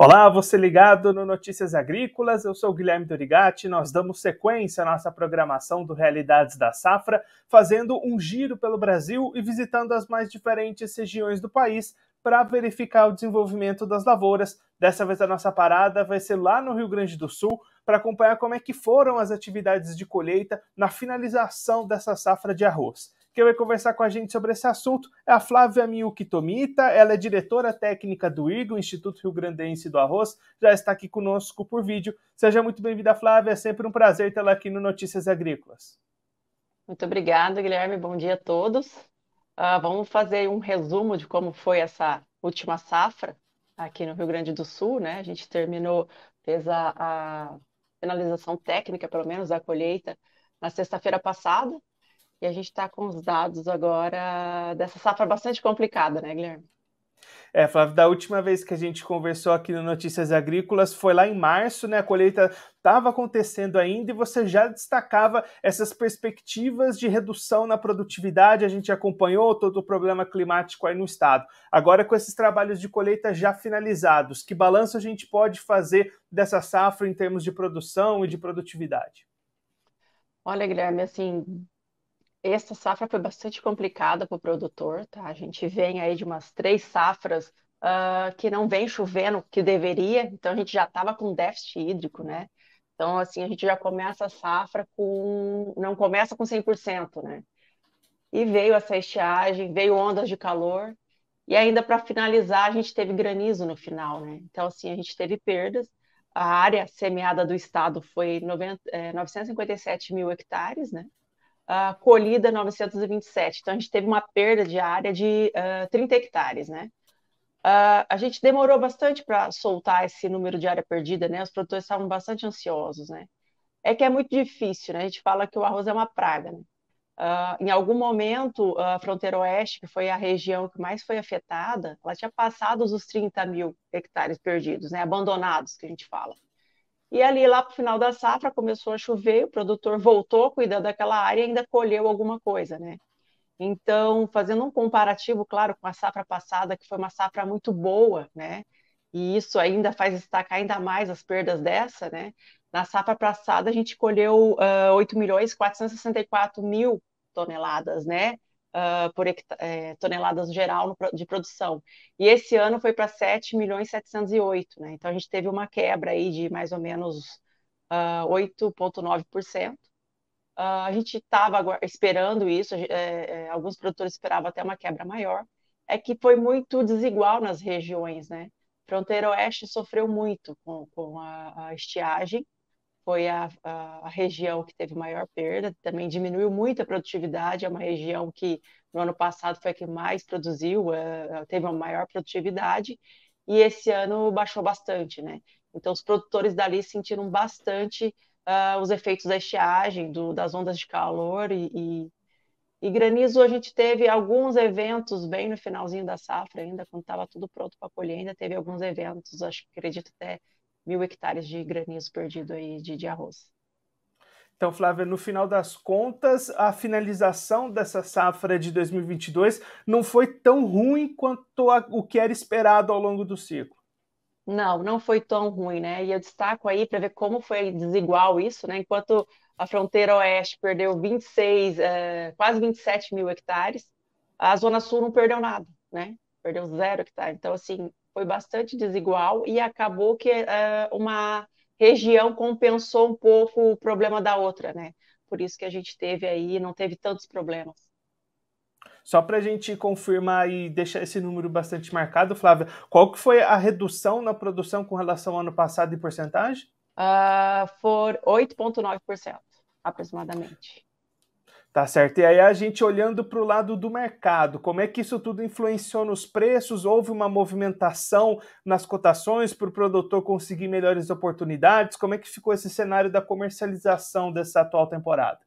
Olá, você ligado no Notícias Agrícolas, eu sou o Guilherme Dorigatti. Nós damos sequência à nossa programação do Realidades da Safra, fazendo um giro pelo Brasil e visitando as mais diferentes regiões do país para verificar o desenvolvimento das lavouras. Dessa vez a nossa parada vai ser lá no Rio Grande do Sul, para acompanhar como é que foram as atividades de colheita na finalização dessa safra de arroz. Quem vai conversar com a gente sobre esse assunto é a Flávia Miyuki Tomita, ela é diretora técnica do IRGA, Instituto Rio Grandense do Arroz, já está aqui conosco por vídeo. Seja muito bem-vinda, Flávia, é sempre um prazer tê-la aqui no Notícias Agrícolas. Muito obrigada, Guilherme, bom dia a todos. Vamos fazer um resumo de como foi essa última safra aqui no Rio Grande do Sul, né? A gente fez a finalização técnica, pelo menos, da colheita na sexta-feira passada. E a gente está com os dados agora dessa safra bastante complicada, né, Guilherme? É, Flávio, da última vez que a gente conversou aqui no Notícias Agrícolas foi lá em março, né? A colheita estava acontecendo ainda e você já destacava essas perspectivas de redução na produtividade. A gente acompanhou todo o problema climático aí no estado. Agora, com esses trabalhos de colheita já finalizados, que balanço a gente pode fazer dessa safra em termos de produção e de produtividade? Olha, Guilherme, assim, essa safra foi bastante complicada para o produtor, tá? A gente vem aí de umas 3 safras que não vem chovendo que deveria, então a gente já estava com déficit hídrico, né? Então, assim, a gente já começa a safra não começa com 100%, né? E veio essa estiagem, veio ondas de calor, e ainda para finalizar a gente teve granizo no final, né? Então, assim, a gente teve perdas. A área semeada do estado foi 957 mil hectares, né? Colhida 927, então a gente teve uma perda de área de 30 hectares, né? A gente demorou bastante para soltar esse número de área perdida, né? Os produtores estavam bastante ansiosos, né? É que é muito difícil, né? A gente fala que o arroz é uma praga, né? Em algum momento, a Fronteira Oeste, que foi a região que mais foi afetada, ela tinha passado os 30 mil hectares perdidos, né? Abandonados, que a gente fala. E ali, lá para o final da safra, começou a chover, o produtor voltou a cuidar daquela área e ainda colheu alguma coisa, né? Então, fazendo um comparativo, claro, com a safra passada, que foi uma safra muito boa, né? E isso ainda faz destacar ainda mais as perdas dessa, né? Na safra passada, a gente colheu 8.464.000 toneladas, né? Toneladas geral de produção. E esse ano foi para 7.708.000, né? Então a gente teve uma quebra aí de mais ou menos 8,9%. A gente estava esperando isso, alguns produtores esperavam até uma quebra maior. É que foi muito desigual nas regiões, né? Fronteira Oeste sofreu muito com a estiagem, foi a região que teve maior perda, também diminuiu muito a produtividade, é uma região que no ano passado foi a que mais produziu, teve uma maior produtividade, e esse ano baixou bastante, né? Então os produtores dali sentiram bastante os efeitos da estiagem, das ondas de calor e granizo. A gente teve alguns eventos bem no finalzinho da safra ainda, quando estava tudo pronto para colher, ainda teve alguns eventos, acho que acredito até 1.000 hectares de granizo perdido aí de arroz. Então, Flávia, no final das contas, a finalização dessa safra de 2022 não foi tão ruim quanto o que era esperado ao longo do ciclo. Não foi tão ruim, né? E eu destaco aí para ver como foi desigual isso, né? Enquanto a Fronteira Oeste perdeu quase 27 mil hectares, a Zona Sul não perdeu nada, né? Perdeu 0 hectares. Então, assim, foi bastante desigual e acabou que uma região compensou um pouco o problema da outra, né? Por isso que a gente teve aí, não teve tantos problemas. Só para a gente confirmar e deixar esse número bastante marcado, Flávia, qual que foi a redução na produção com relação ao ano passado em porcentagem? Foi 8,9% aproximadamente. Tá certo. E aí a gente olhando para o lado do mercado, como é que isso tudo influenciou nos preços? Houve uma movimentação nas cotações para o produtor conseguir melhores oportunidades? Como é que ficou esse cenário da comercialização dessa atual temporada?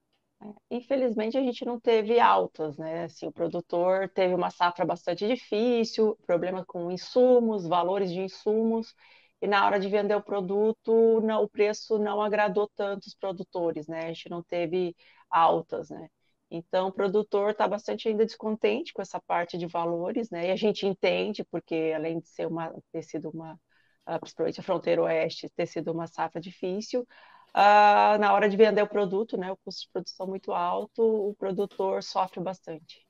Infelizmente a gente não teve altas, né? Assim, o produtor teve uma safra bastante difícil, problema com insumos, valores de insumos, e na hora de vender o produto, o preço não agradou tanto os produtores, né? A gente não teve altas, né? Então, o produtor está bastante ainda descontente com essa parte de valores, né? E a gente entende, porque além de ter sido uma principalmente a Fronteira Oeste, ter sido uma safra difícil. Na hora de vender o produto, né, o custo de produção muito alto, o produtor sofre bastante.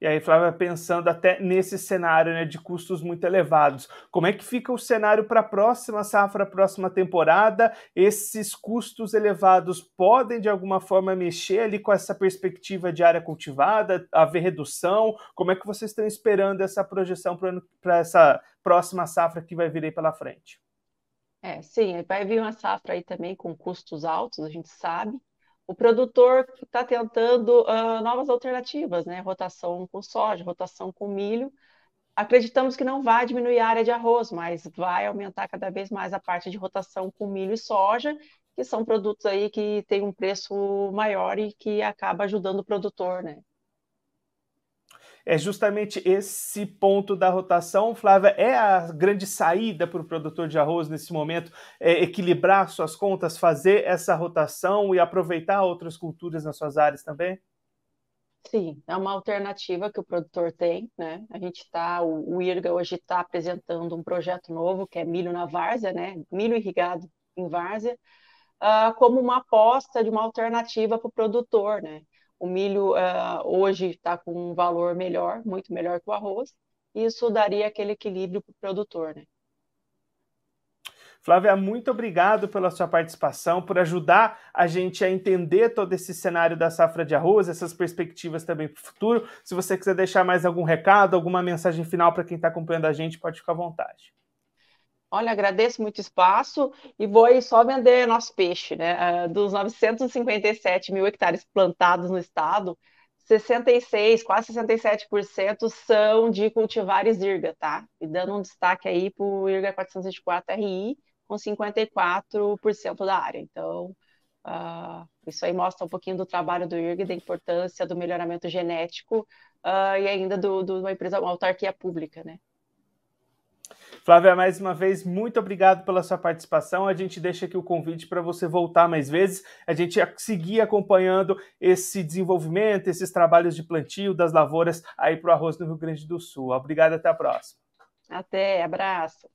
E aí, Flávia, pensando até nesse cenário, né, de custos muito elevados, como é que fica o cenário para a próxima safra, próxima temporada? Esses custos elevados podem, de alguma forma, mexer ali com essa perspectiva de área cultivada, haver redução? Como é que vocês estão esperando essa projeção para essa próxima safra que vai vir aí pela frente? É, sim, vai vir uma safra aí também com custos altos, a gente sabe. O produtor está tentando novas alternativas, né? Rotação com soja, rotação com milho. Acreditamos que não vai diminuir a área de arroz, mas vai aumentar cada vez mais a parte de rotação com milho e soja, que são produtos aí que têm um preço maior e que acaba ajudando o produtor, né? É justamente esse ponto da rotação, Flávia, é a grande saída para o produtor de arroz nesse momento, equilibrar suas contas, fazer essa rotação e aproveitar outras culturas nas suas áreas também? Sim, é uma alternativa que o produtor tem, né? A gente tá, o IRGA hoje está apresentando um projeto novo, que é milho na várzea, né? Milho irrigado em várzea, como uma aposta de uma alternativa para o produtor, né? O milho hoje está com um valor melhor, muito melhor que o arroz, e isso daria aquele equilíbrio para o produtor, né? Flávia, muito obrigado pela sua participação, por ajudar a gente a entender todo esse cenário da safra de arroz, essas perspectivas também para o futuro. Se você quiser deixar mais algum recado, alguma mensagem final para quem está acompanhando a gente, pode ficar à vontade. Olha, agradeço muito o espaço e vou aí só vender nosso peixe, né? Dos 957 mil hectares plantados no estado, 66, quase 67% são de cultivares IRGA, tá? E dando um destaque aí para o IRGA 424 RI, com 54% da área. Então, isso aí mostra um pouquinho do trabalho do IRGA, da importância do melhoramento genético e ainda de uma empresa, uma autarquia pública, né? Flávia, mais uma vez, muito obrigado pela sua participação. A gente deixa aqui o convite para você voltar mais vezes, a gente seguir acompanhando esse desenvolvimento, esses trabalhos de plantio das lavouras aí para o arroz no Rio Grande do Sul. Obrigado, até a próxima. Até, abraço.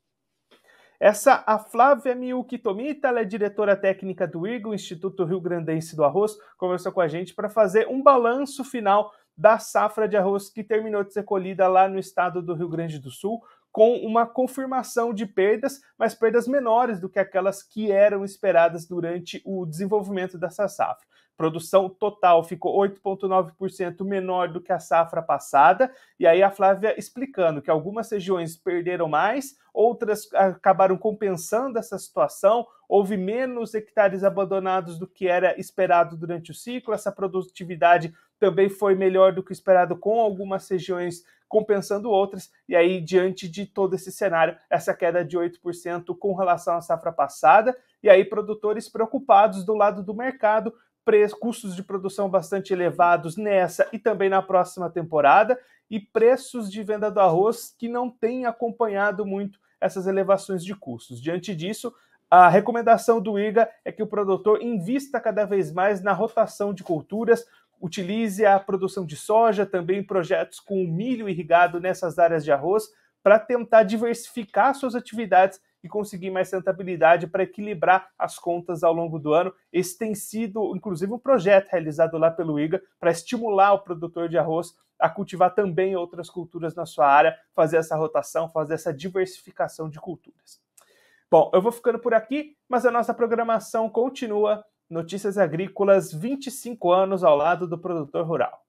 Essa a Flávia Miyuki Tomita, ela é diretora técnica do IRGA, o Instituto Rio Grandense do Arroz, conversou com a gente para fazer um balanço final da safra de arroz que terminou de ser colhida lá no estado do Rio Grande do Sul, com uma confirmação de perdas, mas perdas menores do que aquelas que eram esperadas durante o desenvolvimento dessa safra. Produção total ficou 8,9% menor do que a safra passada, e aí a Flávia explicando que algumas regiões perderam mais, outras acabaram compensando essa situação, houve menos hectares abandonados do que era esperado durante o ciclo, essa produtividade também foi melhor do que esperado com algumas regiões compensando outras, e aí diante de todo esse cenário, essa queda de 8% com relação à safra passada, e aí produtores preocupados do lado do mercado, custos de produção bastante elevados nessa e também na próxima temporada, e preços de venda do arroz que não têm acompanhado muito essas elevações de custos. Diante disso, a recomendação do IRGA é que o produtor invista cada vez mais na rotação de culturas, utilize a produção de soja, também projetos com milho irrigado nessas áreas de arroz, para tentar diversificar suas atividades e conseguir mais rentabilidade para equilibrar as contas ao longo do ano. Esse tem sido, inclusive, um projeto realizado lá pelo IRGA para estimular o produtor de arroz a cultivar também outras culturas na sua área, fazer essa rotação, fazer essa diversificação de culturas. Bom, eu vou ficando por aqui, mas a nossa programação continua. Notícias Agrícolas, 25 anos ao lado do produtor rural.